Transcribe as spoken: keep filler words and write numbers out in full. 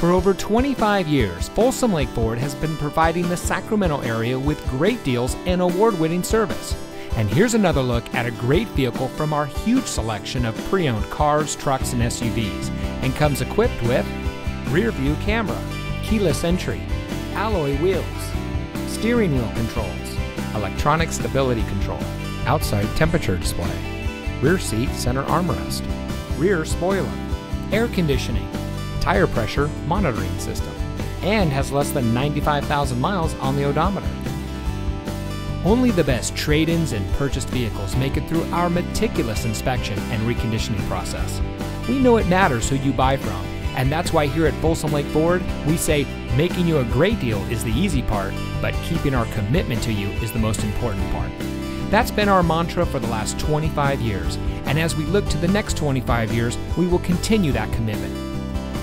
For over twenty-five years, Folsom Lake Ford has been providing the Sacramento area with great deals and award-winning service. And here's another look at a great vehicle from our huge selection of pre-owned cars, trucks, and S U Vs, and comes equipped with rear view camera, keyless entry, alloy wheels, steering wheel controls, electronic stability control, outside temperature display, rear seat center armrest, rear spoiler, air conditioning, tire pressure monitoring system, and has less than ninety-five thousand miles on the odometer. Only the best trade-ins and purchased vehicles make it through our meticulous inspection and reconditioning process. We know it matters who you buy from, and that's why here at Folsom Lake Ford, we say making you a great deal is the easy part, but keeping our commitment to you is the most important part. That's been our mantra for the last twenty-five years, and as we look to the next twenty-five years, we will continue that commitment.